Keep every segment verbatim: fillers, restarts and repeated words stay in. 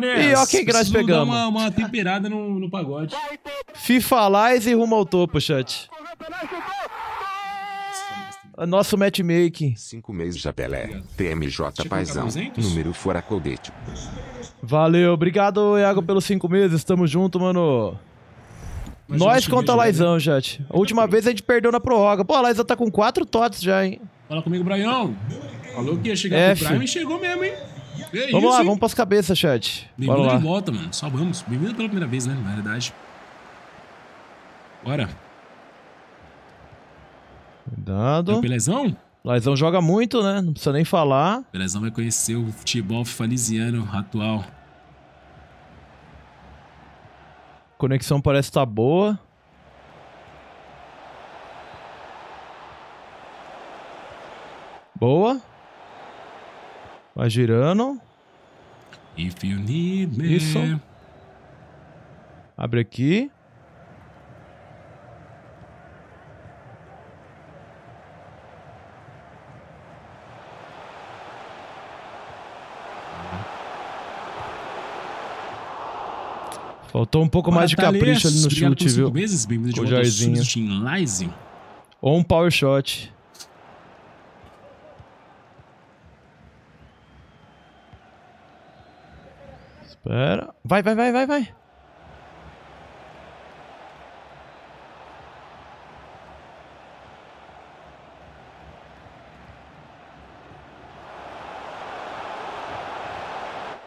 E ó quem que nós pegamos. Uma, uma temperada no, no pagode. FIFA Lize rumo ao topo, chat. Nosso matchmaking. Cinco meses já Pelé. T M J Paizão. Número fora colete. Valeu. Obrigado, Iago, pelos cinco meses. Tamo junto, mano. Mas nós contra a Laizão, chat. A última vez a gente perdeu na prorroga. Pô, a Laizão tá com quatro tots já, hein. Fala comigo, Brianão. Falou que ia chegar F. no Prime e chegou mesmo, hein. É vamos isso, lá, hein? Vamos para as cabeças, chat. Bem-vindo de volta, mano. Só vamos. Bem-vindo pela primeira vez, né? Na verdade. Bora. Cuidado. É o Pelézão? Laizão joga muito, né? Não precisa nem falar. Pelézão vai conhecer o futebol faliziano atual. Conexão parece estar tá boa. Boa. Vai girando. If you need me. Isso. Abre aqui. Faltou um pouco Bora, mais de capricho ali no chute, viu? Vezes, o Jairzinho. Ou um power shot. Espera. Vai, vai, vai, vai, vai.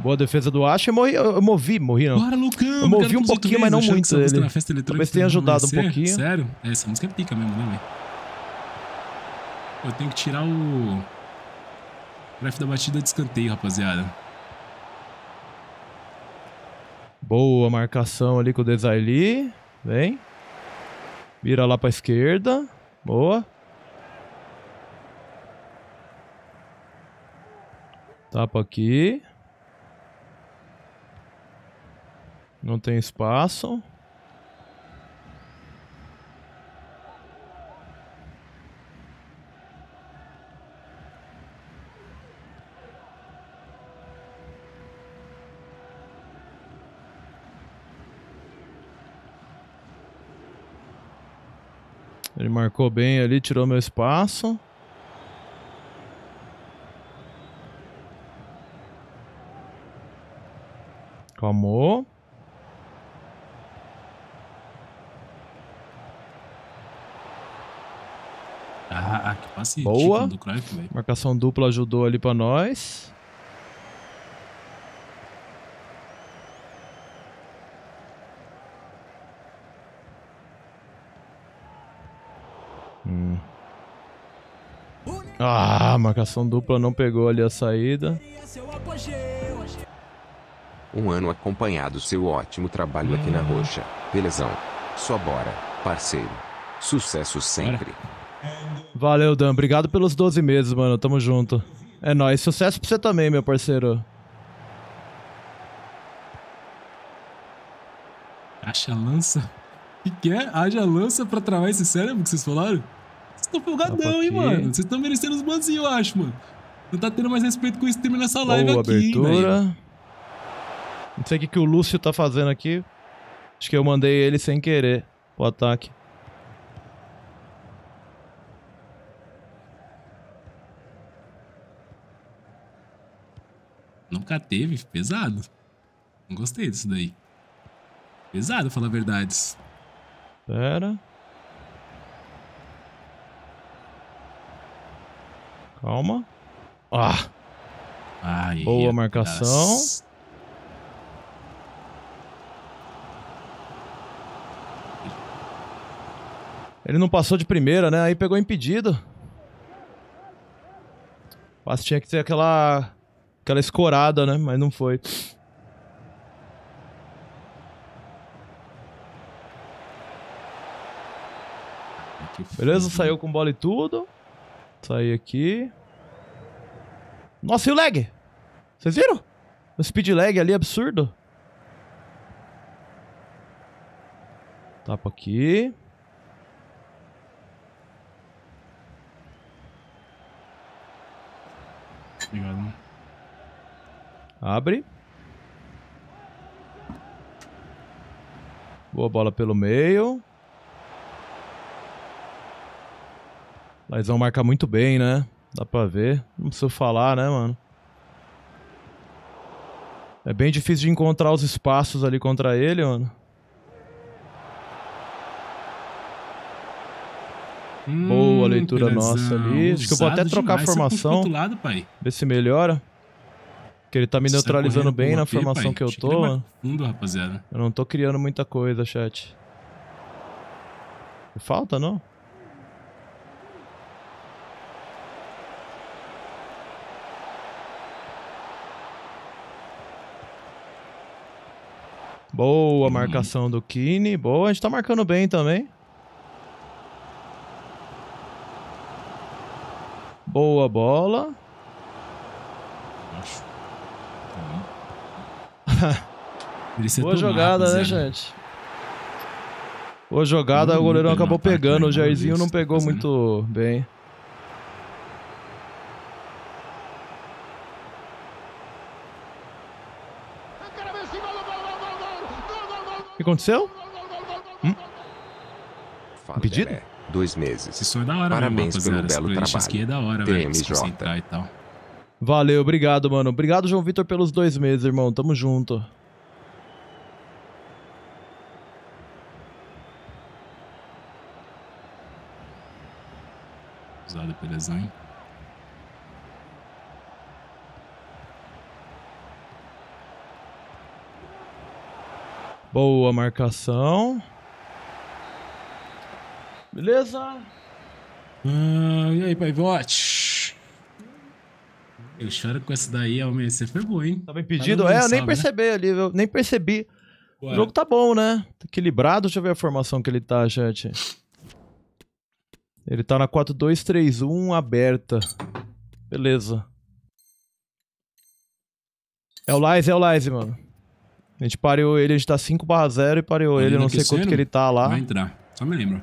Boa defesa do Oxi. Eu morri, eu movi, morri não. Bora, Lucão. Eu movi um pouquinho, mas não muito ele. Talvez tenha ajudado um pouquinho. Sério? Essa música é pica mesmo, né, velho? Eu tenho que tirar o... Graf da batida de escanteio, rapaziada. Boa marcação ali com o Desailly. Vem. Vira lá pra esquerda. Boa. Tapa aqui. Não tem espaço. Ele marcou bem ali, tirou meu espaço. Calmou. Ah, que passe. Boa. Do Cruyff, véio. Marcação dupla ajudou ali pra nós. Ah, marcação dupla não pegou ali a saída. Um ano acompanhado seu ótimo trabalho aqui na Roxa. Pelézão. Só bora, parceiro. Sucesso sempre. Valeu, Dan. Obrigado pelos doze meses, mano. Tamo junto. É nóis. Sucesso pra você também, meu parceiro. Acha lança? O que é? Haja lança pra travar esse cérebro que vocês falaram? Vocês estão folgadão, hein, mano? Vocês estão merecendo os banzinhos, eu acho, mano. Não tá tendo mais respeito com o streamer nessa live Boa aqui, hein, velho. Não sei o que, que o Lúcio tá fazendo aqui. Acho que eu mandei ele sem querer o ataque. Nunca teve, pesado. Não gostei disso daí. Pesado, falar a verdade. Pera. Calma. Ah. Ai, boa marcação. Das... Ele não passou de primeira, né? Aí pegou impedido. O passe tinha que ter aquela... Aquela escorada, né? Mas não foi. Beleza, saiu com bola e tudo. Saí aqui. Nossa, e o lag? Vocês viram? O speed lag ali, absurdo. Tapa aqui. Obrigado. Abre. Boa bola pelo meio. Laizão marca muito bem, né? Dá pra ver. Não precisa falar, né, mano? É bem difícil de encontrar os espaços ali contra ele, mano. Hum, boa leitura Pelézão. Nossa ali. Acho que eu vou até trocar demais. A formação. Outro lado, pai. Ver se melhora. Porque ele tá me neutralizando bem na formação que eu tô. Fundo, rapaziada. Eu não tô criando muita coisa, chat. Falta, não? Boa hum. marcação do Kini. Boa, a gente tá marcando bem também. Boa bola. Acho. Boa jogada, né, gente? Boa jogada, hum, o goleirão acabou pegando. O Jairzinho não pegou muito bem. O que aconteceu? Hum? Pedido? Dois meses. Isso é da hora, parabéns mesmo, pelo belo trabalho. Isso aqui é da hora, velho. E tal. Valeu, obrigado, mano. Obrigado, João Vitor, pelos dois meses, irmão. Tamo junto. Usado pelo Desailly. Boa marcação. Beleza? Ah, e aí, Pivot? Eu choro com essa daí, Almeida. Você foi boa, hein? Tá bem pedido? Tá é, eu nem percebi né? ali, viu? Nem percebi. Ué. O jogo tá bom, né? Tá equilibrado. Deixa eu ver a formação que ele tá, gente. Ele tá na quatro dois três um aberta. Beleza. É o Lize, é o Lize, mano. A gente pareou ele, a gente tá cinco a zero e pareou Ainda ele. Eu não sei quanto que ele tá lá. Vai entrar, só me lembro.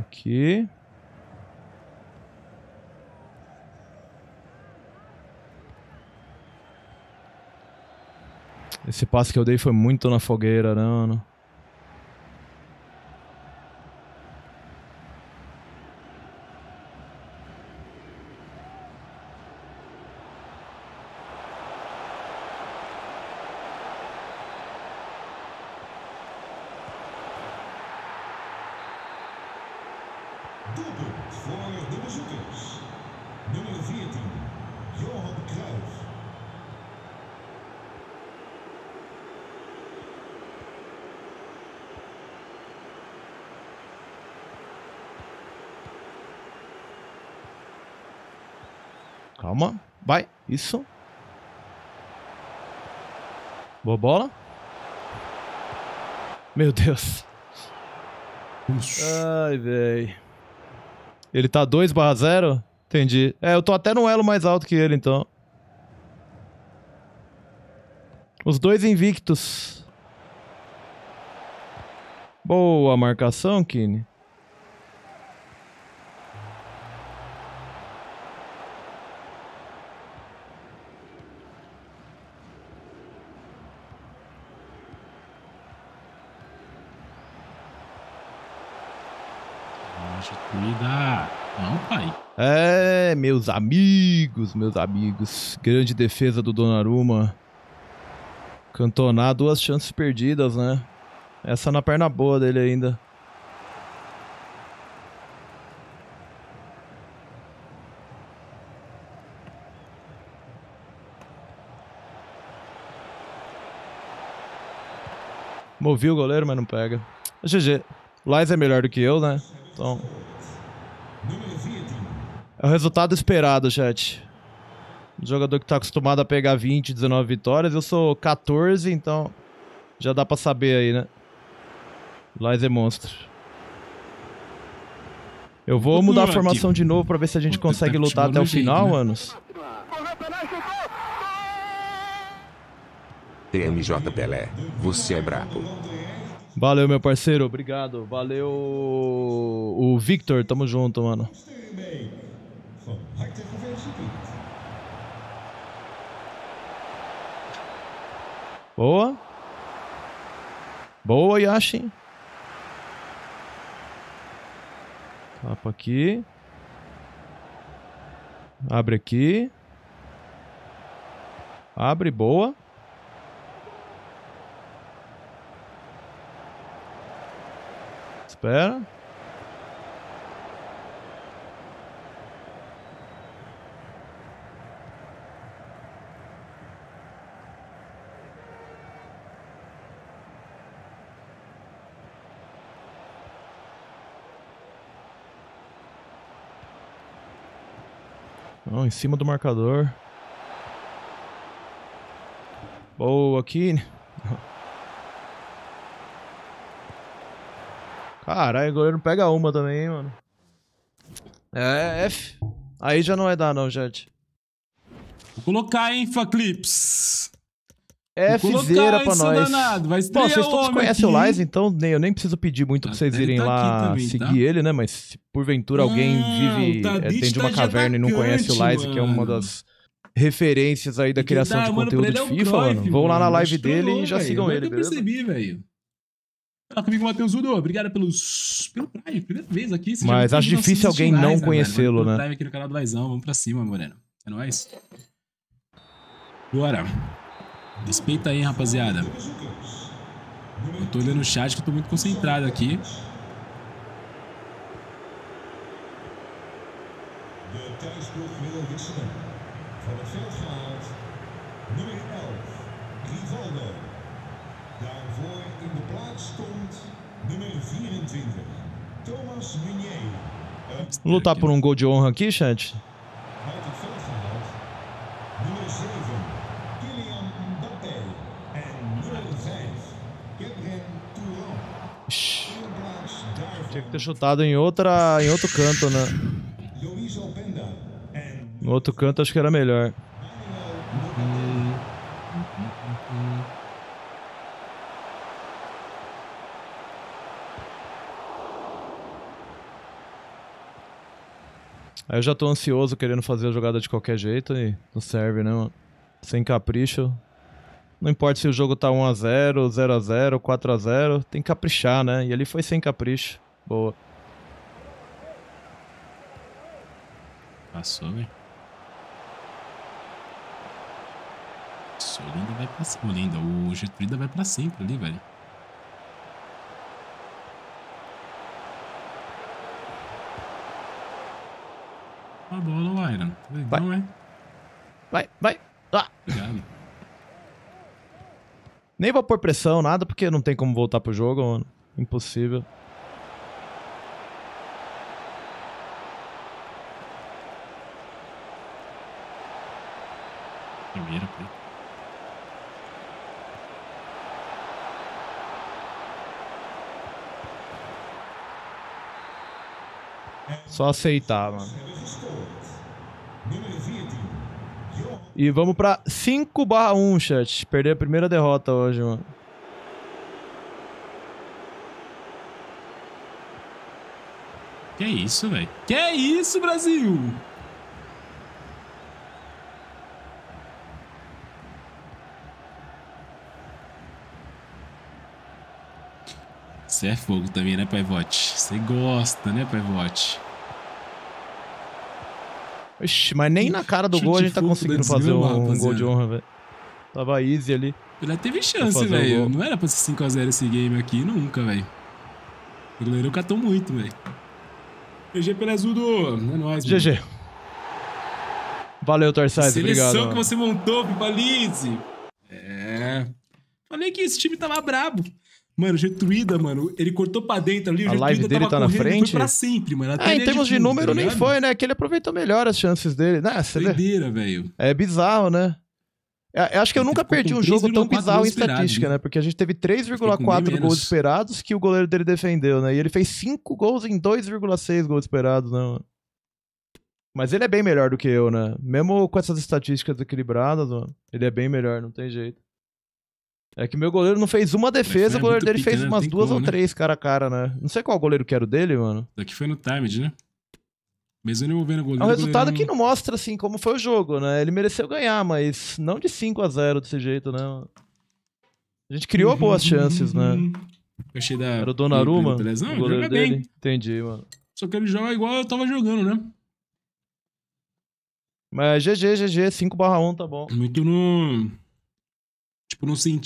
Aqui. Esse passe que eu dei foi muito na fogueira, né, mano? Calma, vai, isso. Boa bola. Meu Deus. Ixi. Ai, velho. Ele tá dois a zero? Entendi. É, eu tô até num elo mais alto que ele, então. Os dois invictos. Boa marcação, Kini. É, meus amigos, meus amigos. Grande defesa do Donnarumma. Cantonar, duas chances perdidas, né? Essa na perna boa dele ainda. Movi o goleiro, mas não pega. G G. Lize é melhor do que eu, né? Então... É o resultado esperado, chat. O jogador que tá acostumado a pegar vinte, dezenove vitórias. Eu sou quatorze, então já dá pra saber aí, né? Lize é monstro. Eu vou mudar a formação de novo pra ver se a gente consegue lutar até o final, manos. T M J Pelé, você é brabo. Valeu, meu parceiro. Obrigado. Valeu, o Victor. Tamo junto, mano. Boa. Boa, Yashin. Tapa aqui. Abre aqui. Abre, boa. Espera. Não, em cima do marcador. Boa, Kini. Caralho, o goleiro não pega uma também, hein, mano. É, F. Aí já não vai dar, não, gente. Vou colocar, hein, Faclips. Fzeira pra nós. Danado. Vai estrear. Bom, vocês todos conhecem aqui o Lize, então nem, eu nem preciso pedir muito tá, pra vocês irem tá lá também, seguir tá? ele, né? Mas se porventura não, alguém vive é, dentro de uma tá caverna atacante, e não conhece o Lize, que é uma das referências aí da que criação dá, de mano, conteúdo de é um FIFA, prof, mano. Vão lá na live dele e já véio, sigam ele, beleza? Eu percebi, velho. Fala comigo, Matheus Udo. Obrigado pelos, pelo Prime, primeira vez aqui. Mas acho difícil alguém não conhecê-lo, né? Prime aqui no canal do Laizão. Vamos pra cima, Moreno. É nóis. Bora. Respeita aí, rapaziada. Eu tô olhando o chat que eu tô muito concentrado aqui. Daarvoor in de plaats komt número vierentwintig, Thomas Meunier. Lutar por um gol de honra aqui, chat. Uit het veld gehaald. Número zeven, Kylian Mbappé. En número vijf, Kevin Touran. Tinha que ter chutado em, outra, em outro canto, né? No outro canto acho que era melhor. Aí eu já tô ansioso querendo fazer a jogada de qualquer jeito e não serve, né, mano? Sem capricho. Não importa se o jogo tá um a zero, zero a zero, quatro a zero, tem que caprichar, né? E ali foi sem capricho. Boa. Passou, velho. Passou, o Linda vai pra cima. O Linda, o Getrida vai pra sempre ali, velho. A bola, o Iron. Vai, não é? Vai, vai. Ah. Obrigado. Nem vou pôr pressão, nada, porque não tem como voltar pro jogo, mano. Impossível. Primeira, pô. Só aceitar, mano. E vamos pra cinco barra um, chat. Perder a primeira derrota hoje, mano. Que isso, velho? Que isso, Brasil? Você é fogo também, né, Pivot? Você gosta, né, Pivot? Ixi, mas nem na cara do gol a gente tá conseguindo fazer um, um gol de honra, velho. Tava easy ali. Ele teve chance, velho. Não era pra ser cinco a zero esse game aqui nunca, velho. O goleiro catou muito, velho. G G Pelézudo. É nóis, mano. G G. Valeu, Torçais. Obrigado. Seleção que você montou, Pipa Lize. É. Falei que esse time tava brabo. Mano, o Getrida, mano, ele cortou pra dentro ali, o Getrida live dele tava tá na frente. Foi pra sempre, mano. Até é, em termos de, de número tá nem foi, né? Que ele aproveitou melhor as chances dele. Doideira, velho. É bizarro, né? Eu acho que eu ele nunca perdi um jogo tão bizarro em estatística, né? Porque a gente teve três vírgula quatro gols esperados que o goleiro dele defendeu, né? E ele fez cinco gols em dois vírgula seis gols esperados, né, mano? Mas ele é bem melhor do que eu, né? Mesmo com essas estatísticas equilibradas, mano, ele é bem melhor, não tem jeito. É que meu goleiro não fez uma defesa, o goleiro dele pequeno, fez umas duas como, ou né? três cara a cara, né? Não sei qual goleiro que era o dele, mano. Daqui foi no timed, né? Mesmo ele envolvendo o goleiro... É um resultado goleiro... que não mostra, assim, como foi o jogo, né? Ele mereceu ganhar, mas não de cinco a zero desse jeito, né? A gente criou uhum, boas chances, uhum. né? Eu achei da... Era o Donnarumma, Pelézão, o goleiro dele. Bem. Entendi, mano. Só que ele joga igual eu tava jogando, né? Mas G G, G G, cinco barra um, tá bom. Muito no... Tipo, no sentido...